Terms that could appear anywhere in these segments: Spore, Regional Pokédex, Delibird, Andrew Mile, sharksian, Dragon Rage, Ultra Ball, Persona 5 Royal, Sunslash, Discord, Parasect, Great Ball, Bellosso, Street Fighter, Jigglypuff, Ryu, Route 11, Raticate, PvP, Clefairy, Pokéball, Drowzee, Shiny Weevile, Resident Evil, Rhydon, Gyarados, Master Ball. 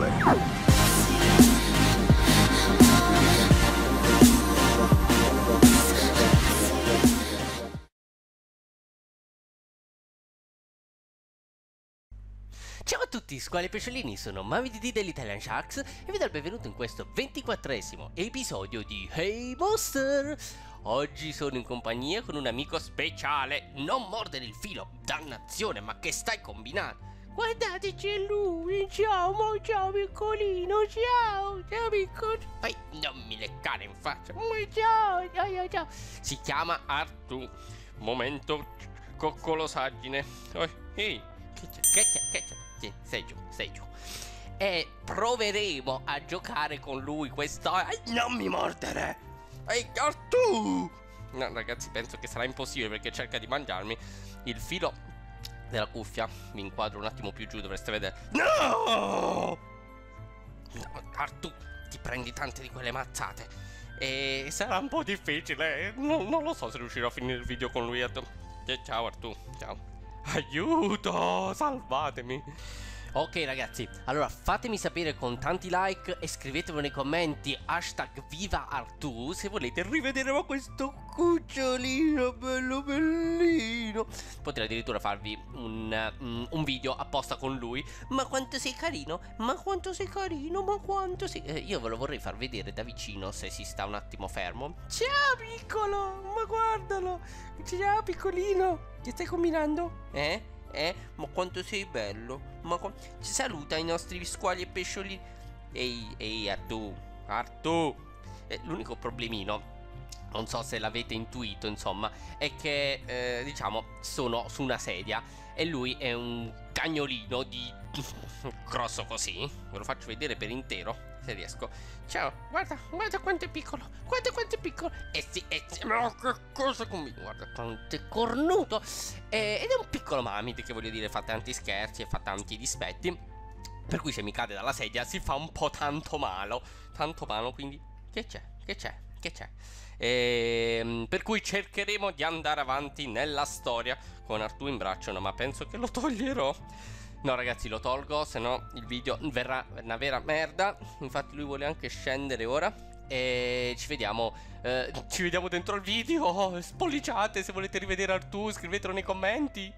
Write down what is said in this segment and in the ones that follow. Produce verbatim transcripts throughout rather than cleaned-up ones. gameplay. Ciao a tutti, squali e pesciolini, sono Mami D D dell'Italian Sharks e vi do il benvenuto in questo ventiquattresimo episodio di Hey Monster! Oggi sono in compagnia con un amico speciale. Non mordere il filo, dannazione, ma che stai combinando? Guardate, c'è lui, ciao, ma ciao piccolino, ciao, ciao piccolino. Vai, non mi leccare in faccia. Ma ciao, ciao, ciao. Si chiama Artù. Momento coccolosaggine. Oh, ehi, che c'è, che c'è, che c'è? Sei giù, sei giù. E proveremo a giocare con lui questa... Non mi mordere! Ehi, Artù! No, ragazzi, penso che sarà impossibile perché cerca di mangiarmi il filo della cuffia. Mi inquadro un attimo più giù, dovreste vedere. No! No, Artù, ti prendi tante di quelle mazzate e sarà un po' difficile. Non, non lo so se riuscirò a finire il video con lui. Ciao Artù, ciao. Aiuto, salvatemi. Ok ragazzi, allora fatemi sapere con tanti like e scrivetelo nei commenti hashtag viva Artù se volete rivedere questo cucciolino bello bellino. Potrei addirittura farvi un, um, un video apposta con lui. Ma quanto sei carino, ma quanto sei carino, ma quanto sei... Eh, io ve lo vorrei far vedere da vicino se si sta un attimo fermo. Ciao piccolo, ma guardalo. Ciao piccolino, che stai combinando? Eh? Eh, ma quanto sei bello. Ma ci saluta i nostri squali e pesciolini. Ehi, ehi Artù, Artù. eh, L'unico problemino, non so se l'avete intuito, insomma, è che, eh, diciamo, sono su una sedia e lui è un cagnolino di... grosso così. Ve lo faccio vedere per intero, se riesco. Ciao, guarda, guarda quanto è piccolo. Guarda quanto è piccolo. E sì, e sì, ma che cosa combina? Guarda quanto è cornuto. eh, Ed è un piccolo Mamid che, voglio dire, fa tanti scherzi e fa tanti dispetti, per cui se mi cade dalla sedia si fa un po' tanto malo. Tanto malo, quindi che c'è? Che c'è? Che c'è? Ehm, per cui cercheremo di andare avanti nella storia con Artù in braccio. No, ma penso che lo toglierò. No ragazzi, lo tolgo, se no il video verrà una vera merda. Infatti lui vuole anche scendere ora. E ci vediamo, eh, ci vediamo dentro il video. Spolliciate se volete rivedere Artù, scrivetelo nei commenti.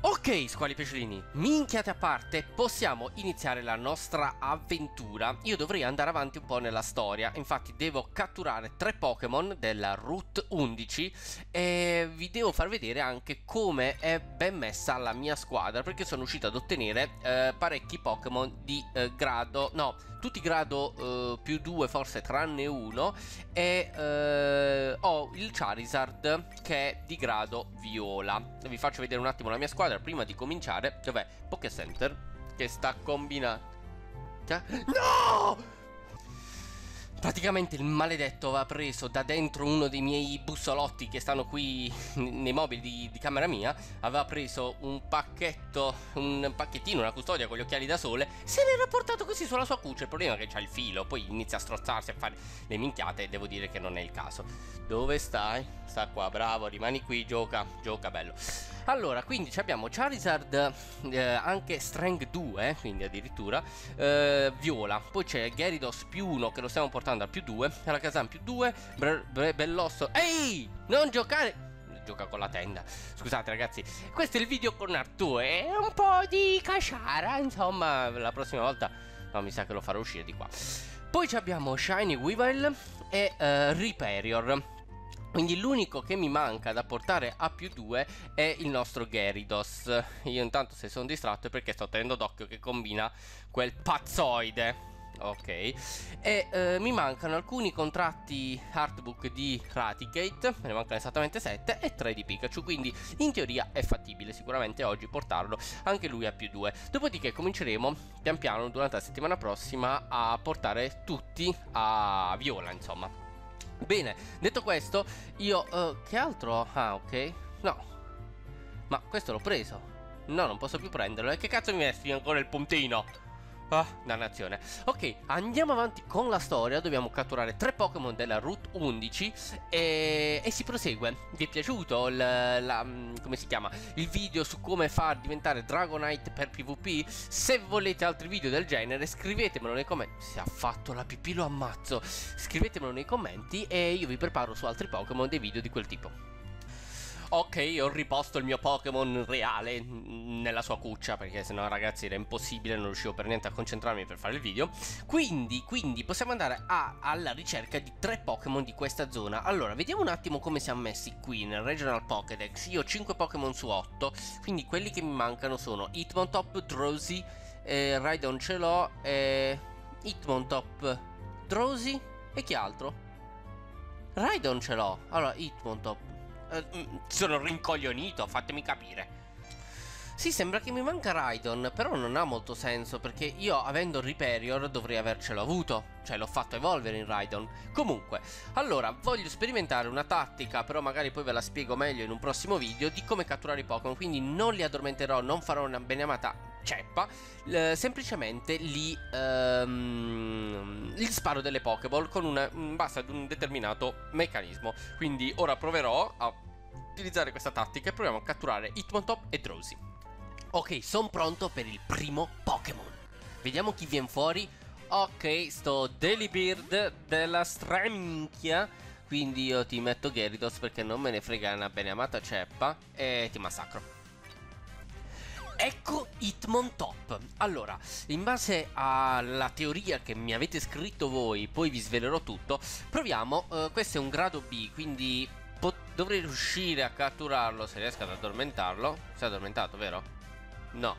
Ok squali pesciolini, minchiate a parte, possiamo iniziare la nostra avventura. Io dovrei andare avanti un po' nella storia. Infatti devo catturare tre Pokémon della Route undici e vi devo far vedere anche come è ben messa la mia squadra, perché sono riuscito ad ottenere eh, parecchi Pokémon di eh, grado, no, tutti grado eh, più due forse, tranne uno. E eh, ho il Charizard che è di grado viola. Vi faccio vedere un attimo la mia squadra prima di cominciare. Dov'è? Poké Center. Che sta combinando? No! Praticamente il maledetto va preso da dentro uno dei miei bussolotti che stanno qui nei mobili di, di camera mia. Aveva preso un pacchetto, un pacchettino, una custodia con gli occhiali da sole, se l'era portato così sulla sua cuccia. Il problema è che c'ha il filo, poi inizia a strozzarsi, a fare le minchiate, e devo dire che non è il caso. Dove stai? Sta qua, bravo, rimani qui, gioca, gioca bello. Allora, quindi abbiamo Charizard, eh, anche Strength due, quindi addirittura, eh, viola. Poi c'è Gyarados più uno, che lo stiamo portando al più due, Alakazam più due, Bellosso. Ehi, non giocare! Gioca con la tenda. Scusate ragazzi, questo è il video con Artù, è un po' di caciara, insomma, la prossima volta... No, mi sa che lo farò uscire di qua. Poi abbiamo Shiny Weevile e eh, Rhyperior. Quindi l'unico che mi manca da portare a più due è il nostro Gyarados. Io intanto, se sono distratto, è perché sto tenendo d'occhio che combina quel pazzoide. Ok. E eh, mi mancano alcuni contratti artbook di Raticate. Me ne mancano esattamente sette e tre di Pikachu. Quindi in teoria è fattibile sicuramente oggi portarlo anche lui a più due. Dopodiché cominceremo pian piano durante la settimana prossima a portare tutti a viola, insomma. Bene, detto questo, io... Uh, che altro? Ah, ok. No. Ma questo l'ho preso. No, non posso più prenderlo. E eh, che cazzo mi resti ancora il puntino? Ah, dannazione. Ok, andiamo avanti con la storia. Dobbiamo catturare tre Pokémon della Route undici e, e si prosegue. Vi è piaciuto il, la, come si chiama? il video su come far diventare Dragonite per PvP? Se volete altri video del genere, scrivetemelo nei commenti. Se ha fatto la pipì lo ammazzo. Scrivetemelo nei commenti e io vi preparo su altri Pokémon dei video di quel tipo. Ok, ho riposto il mio Pokémon reale nella sua cuccia, perché sennò ragazzi era impossibile, non riuscivo per niente a concentrarmi per fare il video. Quindi, quindi possiamo andare a, alla ricerca di tre Pokémon di questa zona. Allora, vediamo un attimo come siamo messi qui nel Regional Pokédex. Io ho cinque Pokémon su otto, quindi quelli che mi mancano sono Hitmontop, Drowzee, eh, Rhydon ce l'ho, eh, Hitmontop, Drowzee e chi altro? Rhydon ce l'ho, allora Hitmontop. Uh, sono rincoglionito, fatemi capire. Sì, sembra che mi manca Rhydon, però non ha molto senso, perché io avendo Rhyperior dovrei avercelo avuto. Cioè l'ho fatto evolvere in Rhydon. Comunque, allora, voglio sperimentare una tattica, però magari poi ve la spiego meglio in un prossimo video, di come catturare i Pokémon. Quindi non li addormenterò, non farò una beneamata ceppa, eh, semplicemente li, ehm, li sparo delle Pokéball con una, in base ad un determinato meccanismo. Quindi ora proverò a utilizzare questa tattica e proviamo a catturare Hitmontop e Drowzee. Ok, sono pronto per il primo Pokémon. Vediamo chi viene fuori. Ok, sto Delibird della straminchia. Quindi io ti metto Gyarados perché non me ne frega una beneamata ceppa e ti massacro. Ecco Hitmontop. Allora, in base alla teoria che mi avete scritto voi, poi vi svelerò tutto. Proviamo, uh, questo è un grado B, quindi dovrei riuscire a catturarlo se riesco ad addormentarlo. Si è addormentato, vero? No,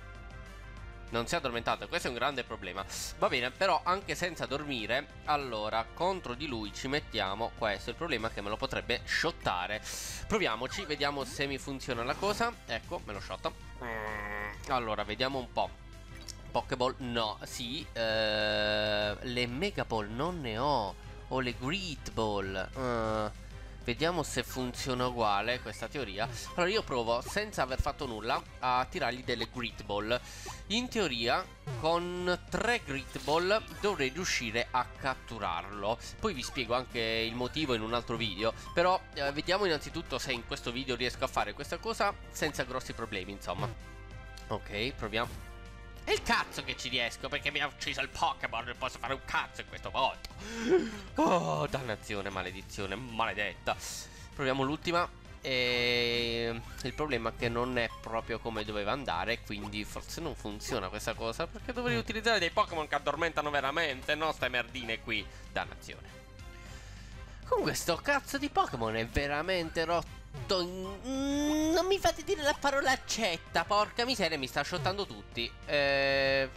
non si è addormentato, questo è un grande problema. Va bene, però anche senza dormire, allora, contro di lui ci mettiamo questo. Il problema è che me lo potrebbe shottare. Proviamoci, vediamo se mi funziona la cosa. Ecco, me lo shotta. Allora, vediamo un po'. Pokéball, no, sì. eh, Le Mega Ball non ne ho. O le Great Ball. eh, Vediamo se funziona uguale questa teoria. Allora io provo, senza aver fatto nulla, a tirargli delle Great Ball. In teoria, con tre Great Ball dovrei riuscire a catturarlo. Poi vi spiego anche il motivo in un altro video. Però eh, vediamo innanzitutto se in questo video riesco a fare questa cosa senza grossi problemi, insomma. Ok, proviamo. E il cazzo che ci riesco, perché mi ha ucciso il Pokémon. Non posso fare un cazzo in questo volta. Oh, dannazione, maledizione, maledetta. Proviamo l'ultima. E... il problema è che non è proprio come doveva andare, quindi forse non funziona questa cosa, perché dovrei utilizzare dei Pokémon che addormentano veramente, no ste merdine qui. Dannazione. Comunque sto cazzo di Pokémon è veramente rotto. Mm, non mi fate dire la parolaccetta, porca miseria, mi sta shottando tutti. eh,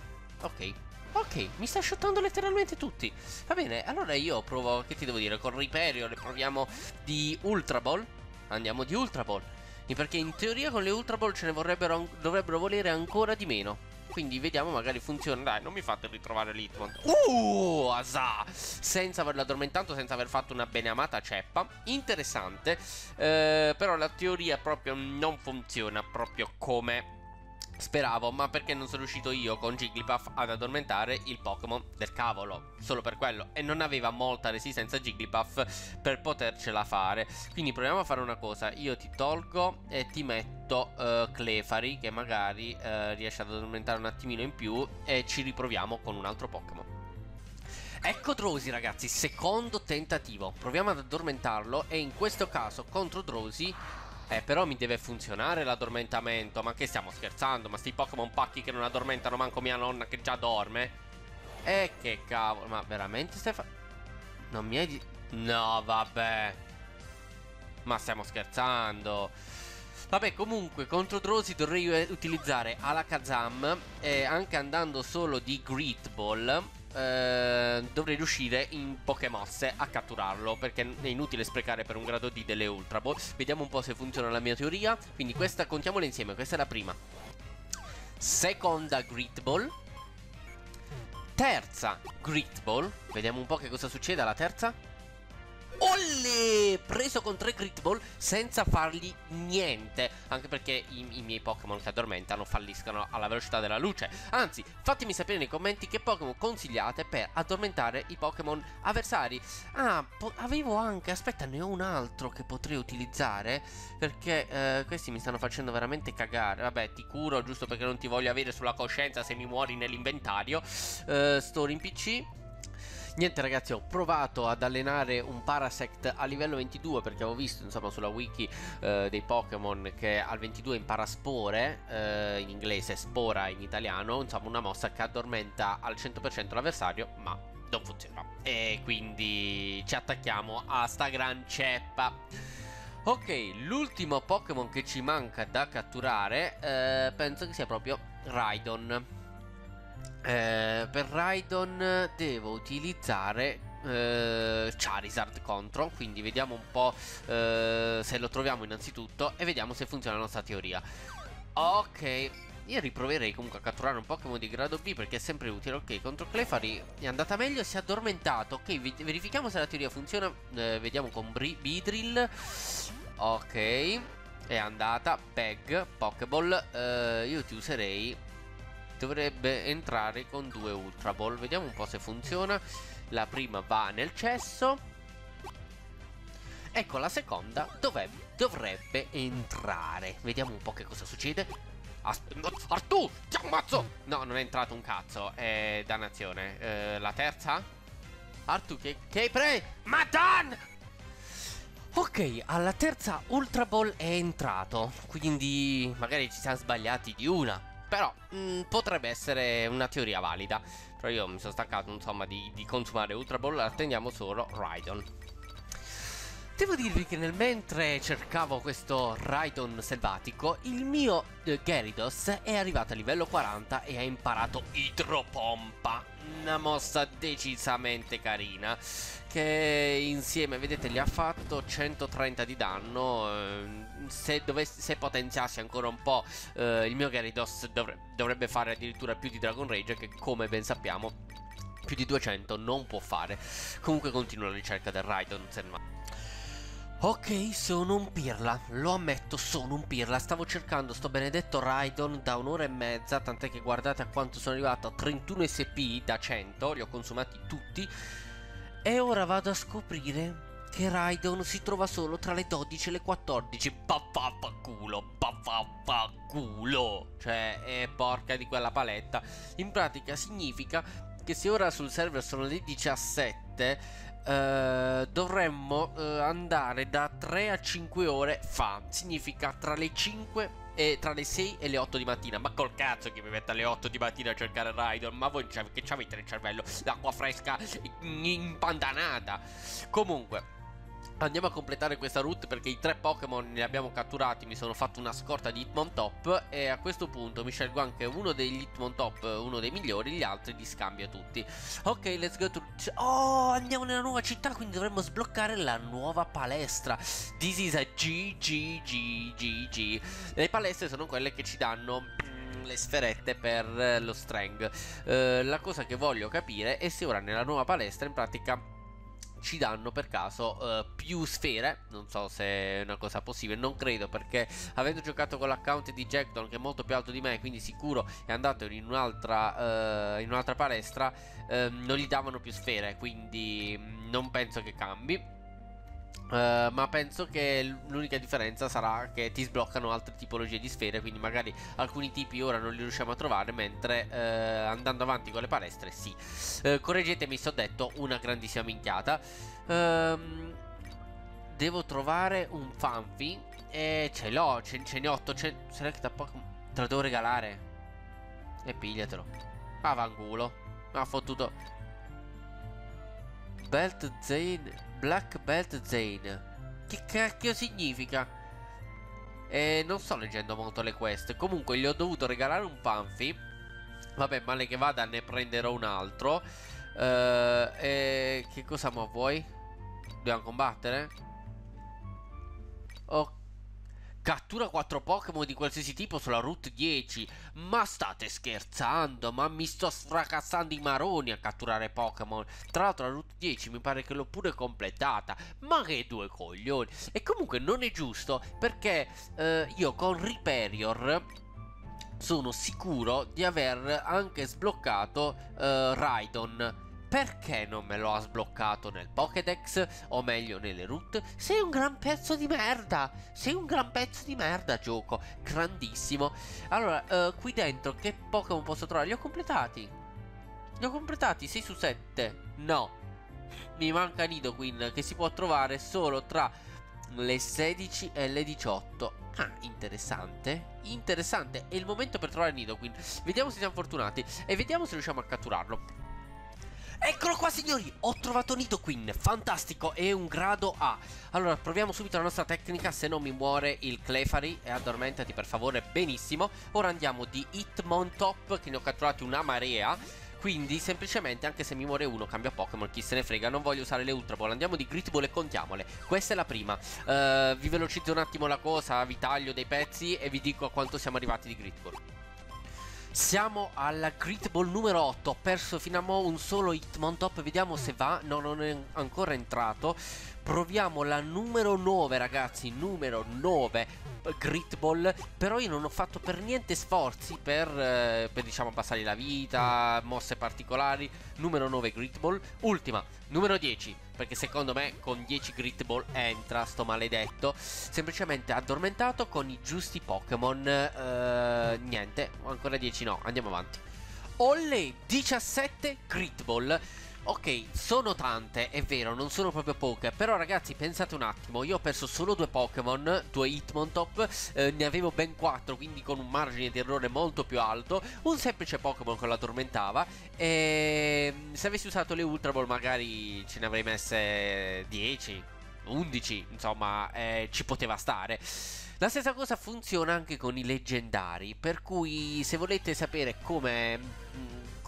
Ok, ok, mi sta shottando letteralmente tutti. Va bene, allora io provo, che ti devo dire, con Rhyperior proviamo di Ultra Ball. Andiamo di Ultra Ball, perché in teoria con le Ultra Ball ce ne vorrebbero, dovrebbero volere ancora di meno. Quindi vediamo, magari funziona. Dai, non mi fate ritrovare l'Hitmont. Uh, asà! Senza averlo addormentato, senza aver fatto una beneamata ceppa. Interessante. eh, Però la teoria proprio non funziona proprio come speravo, ma perché non sono riuscito io con Jigglypuff ad addormentare il Pokémon del cavolo. Solo per quello. E non aveva molta resistenza Jigglypuff per potercela fare. Quindi proviamo a fare una cosa. Io ti tolgo e ti metto Uh, Clefairy, che magari uh, riesce ad addormentare un attimino in più, e ci riproviamo con un altro Pokémon. Ecco Drowzee, ragazzi, secondo tentativo. Proviamo ad addormentarlo e in questo caso contro Drowzee. Eh, però mi deve funzionare l'addormentamento. Ma che stiamo scherzando? Ma sti Pokémon pacchi che non addormentano manco mia nonna che già dorme. E che cavolo, ma veramente Stefano? Non mi hai di... No, vabbè. Ma stiamo scherzando. Vabbè, comunque contro Drowzee dovrei utilizzare Alakazam, eh, anche andando solo di Great Ball. eh, Dovrei riuscire in poche mosse a catturarlo, perché è inutile sprecare per un grado D delle Ultra Ball. Vediamo un po' se funziona la mia teoria. Quindi questa, contiamola insieme, questa è la prima. Seconda Great Ball. Terza Great Ball. Vediamo un po' che cosa succede alla terza. Olle! Preso con tre Great Ball senza fargli niente. Anche perché i, i miei Pokémon che addormentano falliscono alla velocità della luce. Anzi, fatemi sapere nei commenti che Pokémon consigliate per addormentare i Pokémon avversari. Ah, avevo anche... aspetta, ne ho un altro che potrei utilizzare, perché eh, questi mi stanno facendo veramente cagare. Vabbè, ti curo, giusto perché non ti voglio avere sulla coscienza se mi muori nell'inventario. eh, Store in P C. Niente ragazzi, ho provato ad allenare un Parasect a livello ventidue, perché avevo visto insomma sulla wiki eh, dei Pokémon che al ventidue impara Spore, eh, in inglese Spora in italiano, insomma una mossa che addormenta al cento per cento l'avversario, ma non funziona. E quindi ci attacchiamo a sta gran ceppa. Ok, l'ultimo Pokémon che ci manca da catturare eh, penso che sia proprio Rhydon. Eh, per Rhydon devo utilizzare eh, Charizard contro, quindi vediamo un po' eh, se lo troviamo innanzitutto e vediamo se funziona la nostra teoria. Ok, io riproverei comunque a catturare un Pokémon di grado B perché è sempre utile. Ok, contro Clefairy è andata meglio, si è addormentato. Ok, verifichiamo se la teoria funziona. eh, Vediamo con Beedrill. Ok, è andata. Peg, Pokéball. eh, Io ti userei... dovrebbe entrare con due Ultra Ball. Vediamo un po' se funziona. La prima va nel cesso. Ecco, la seconda dovrebbe, dovrebbe entrare. Vediamo un po' che cosa succede. Artù, ti ammazzo! No, non è entrato un cazzo. Eh, dannazione. Eh, la terza? Artù, che, che pre... Madonna! Ok, alla terza Ultra Ball è entrato. Quindi magari ci siamo sbagliati di una. Però mh, potrebbe essere una teoria valida. Però io mi sono stancato insomma di, di consumare Ultra Ball. Attendiamo solo Rhydon. Devo dirvi che nel mentre cercavo questo Rhydon selvatico, il mio eh, Gyarados è arrivato a livello quaranta e ha imparato Idropompa. Una mossa decisamente carina, che insieme, vedete, gli ha fatto centotrenta di danno. eh, Se, dovessi, se potenziassi ancora un po' eh, il mio Gyarados dovrebbe, dovrebbe fare addirittura più di Dragon Rage, che come ben sappiamo più di duecento non può fare. Comunque continuo la ricerca del Rhydon. Ok, sono un pirla, lo ammetto, sono un pirla. Stavo cercando sto benedetto Rhydon da un'ora e mezza, tant'è che guardate a quanto sono arrivato, a trentuno S P da cento, li ho consumati tutti. E ora vado a scoprire che Rhydon si trova solo tra le dodici e le quattordici. Baffaculo, baffaculo. Cioè, è porca di quella paletta. In pratica significa che se ora sul server sono le diciassette, eh, dovremmo eh, andare da tre a cinque ore fa. Significa tra le cinque e tra le sei e le otto di mattina. Ma col cazzo che mi metta alle otto di mattina a cercare Rhydon? Ma voi che c'avete nel cervello? L'acqua fresca impantanata. Comunque andiamo a completare questa route, perché i tre Pokémon li abbiamo catturati. Mi sono fatto una scorta di Hitmontop e a questo punto mi scelgo anche uno degli Hitmontop, uno dei migliori, gli altri li scambio tutti. Ok, let's go to... oh, andiamo nella nuova città, quindi dovremmo sbloccare la nuova palestra. This is a G G G G G. Le palestre sono quelle che ci danno le sferette per lo strength. eh, La cosa che voglio capire è se ora nella nuova palestra in pratica ci danno per caso uh, più sfere. Non so se è una cosa possibile, non credo, perché avendo giocato con l'account di Jackdon, che è molto più alto di me, quindi sicuro è andato in un'altra uh, in un'altra palestra, uh, non gli davano più sfere, quindi non penso che cambi. Uh, ma penso che l'unica differenza sarà che ti sbloccano altre tipologie di sfere, quindi magari alcuni tipi ora non li riusciamo a trovare, mentre uh, andando avanti con le palestre sì. uh, Correggetemi se ho detto una grandissima minchiata. uh, Devo trovare un Fanfi e ce l'ho, ce ne ho ottocento. Selecta Pokémon, te lo devo regalare e pigliatelo. Ah, vangulo, ha fottuto. Belt Zane, Black Belt Zane, che cacchio significa? Eh, non sto leggendo molto le quest. Comunque gli ho dovuto regalare un Panfi. Vabbè, male che vada ne prenderò un altro. eh, eh, Che cosa mo vuoi? Dobbiamo combattere? Oh, Cattura quattro Pokémon di qualsiasi tipo sulla Route dieci. Ma state scherzando? Ma mi sto fracassando i maroni a catturare Pokémon. Tra l'altro la Route dieci mi pare che l'ho pure completata. Ma che due coglioni. E comunque non è giusto, perché eh, io con Rhyperior sono sicuro di aver anche sbloccato eh, Rhydon. Perché non me lo ha sbloccato nel Pokédex? O meglio nelle route? Sei un gran pezzo di merda! Sei un gran pezzo di merda, gioco! Grandissimo! Allora, eh, qui dentro che Pokémon posso trovare? Li ho completati! Li ho completati, sei su sette! No! Mi manca Nidoqueen, che si può trovare solo tra le sedici e le diciotto. Ah, interessante. Interessante! È il momento per trovare Nidoqueen. Vediamo se siamo fortunati e vediamo se riusciamo a catturarlo. Eccolo qua, signori, ho trovato Nidoqueen, fantastico, è un grado A. Allora proviamo subito la nostra tecnica, se non mi muore il Clefairy. E addormentati per favore, benissimo. Ora andiamo di Hitmontop, che ne ho catturati una marea. Quindi semplicemente, anche se mi muore uno, cambia Pokémon, chi se ne frega, non voglio usare le Ultra Ball. Andiamo di Great Ball e contiamole. Questa è la prima. uh, Vi velocizzo un attimo la cosa, vi taglio dei pezzi e vi dico a quanto siamo arrivati di Great Ball. Siamo alla Great Ball numero otto. Ho perso fino a mo' un solo Hitmontop. Vediamo se va. No, non è ancora entrato. Proviamo la numero nove, ragazzi. Numero nove Great Ball. Però io non ho fatto per niente sforzi per, eh, per diciamo abbassare la vita, mosse particolari. Numero nove Great Ball. Ultima, numero dieci. Perché secondo me con dieci Great Ball entra sto maledetto. Semplicemente addormentato con i giusti Pokémon. eh, Niente, ancora dieci no, andiamo avanti. Olle, diciassette Great Ball. Ok, sono tante, è vero, non sono proprio poche. Però ragazzi, pensate un attimo, io ho perso solo due Pokémon, due Hitmontop, eh, ne avevo ben quattro, quindi con un margine di errore molto più alto. Un semplice Pokémon che lo addormentava. E se avessi usato le Ultra Ball magari ce ne avrei messe dieci, undici, insomma, eh, ci poteva stare. La stessa cosa funziona anche con i leggendari, per cui se volete sapere come...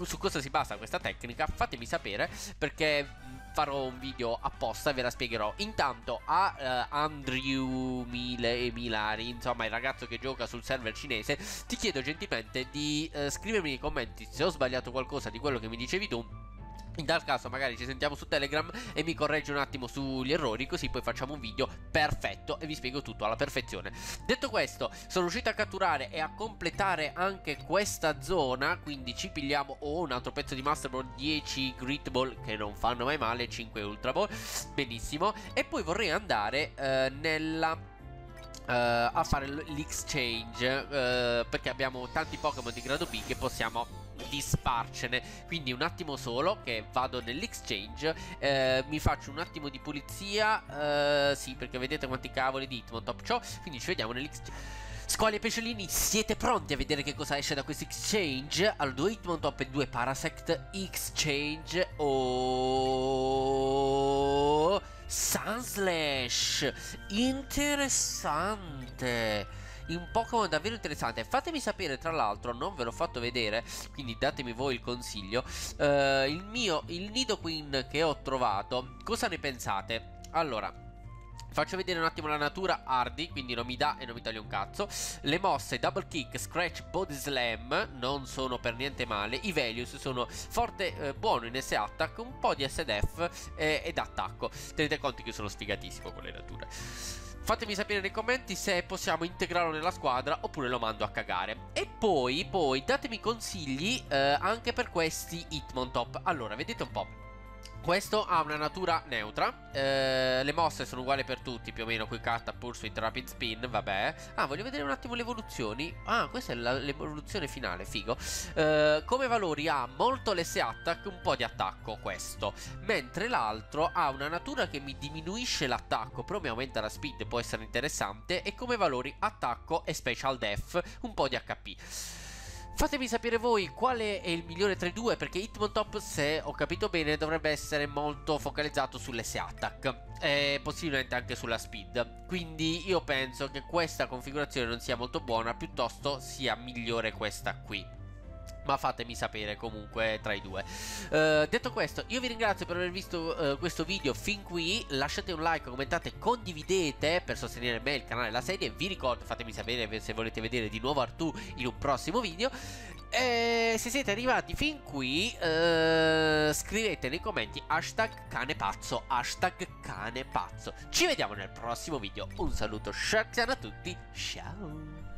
su cosa si basa questa tecnica, fatemi sapere, perché farò un video apposta e ve la spiegherò. Intanto a uh, Andrew Mile e Milari, insomma il ragazzo che gioca sul server cinese, ti chiedo gentilmente di uh, scrivermi nei commenti se ho sbagliato qualcosa di quello che mi dicevi tu. In tal caso magari ci sentiamo su Telegram e mi correggi un attimo sugli errori, così poi facciamo un video perfetto e vi spiego tutto alla perfezione. Detto questo, sono riuscito a catturare e a completare anche questa zona, quindi ci pigliamo oh, un altro pezzo di Master Ball, dieci Great Ball che non fanno mai male, cinque Ultra Ball, benissimo. E poi vorrei andare eh, nella... Uh, a fare l'exchange, uh, perché abbiamo tanti Pokémon di grado B che possiamo disparcene. Quindi un attimo solo che vado nell'exchange, uh, mi faccio un attimo di pulizia. uh, Sì, perché vedete quanti cavoli di Hitmontop c'ho. Quindi ci vediamo nell'exchange. Squali e pesciolini, siete pronti a vedere che cosa esce da questo exchange? Allora, due Hitmontop e due Parasect. Exchange o... Sunslash. Interessante. Un Pokémon davvero interessante. Fatemi sapere, tra l'altro, non ve l'ho fatto vedere, quindi datemi voi il consiglio. eh, Il mio, il Nidoqueen che ho trovato, cosa ne pensate? Allora, faccio vedere un attimo la natura. Hardy, quindi non mi dà e non mi taglia un cazzo. Le mosse, double kick, scratch, body slam, non sono per niente male. I values sono forte, eh, buono in S attack, un po' di S def eh, ed attacco. Tenete conto che io sono sfigatissimo con le nature. Fatemi sapere nei commenti se possiamo integrarlo nella squadra oppure lo mando a cagare. E poi, poi datemi consigli eh, anche per questi Hitmontop. Allora, vedete un po'. Questo ha una natura neutra, eh, le mosse sono uguali per tutti, più o meno, qui carta, pursuit, rapid spin, vabbè. Ah, voglio vedere un attimo le evoluzioni. Ah, questa è l'evoluzione finale, figo. eh, Come valori ha molto l'S attack, un po' di attacco questo. Mentre l'altro ha una natura che mi diminuisce l'attacco, però mi aumenta la speed, può essere interessante. E come valori attacco e special def, un po' di acca pi. Fatemi sapere voi quale è il migliore tra i due, perché Hitmontop, se ho capito bene, dovrebbe essere molto focalizzato sull'S attack e possibilmente anche sulla speed. Quindi io penso che questa configurazione non sia molto buona, piuttosto sia migliore questa qui. ma fatemi sapere comunque tra i due. Uh, detto questo, io vi ringrazio per aver visto uh, questo video fin qui. Lasciate un like, commentate, condividete per sostenere me, il canale e la serie. Vi ricordo, fatemi sapere se volete vedere di nuovo Artù in un prossimo video. E se siete arrivati fin qui, uh, scrivete nei commenti hashtag canepazzo, hashtag canepazzo. Ci vediamo nel prossimo video. Un saluto Sharksian a tutti, ciao!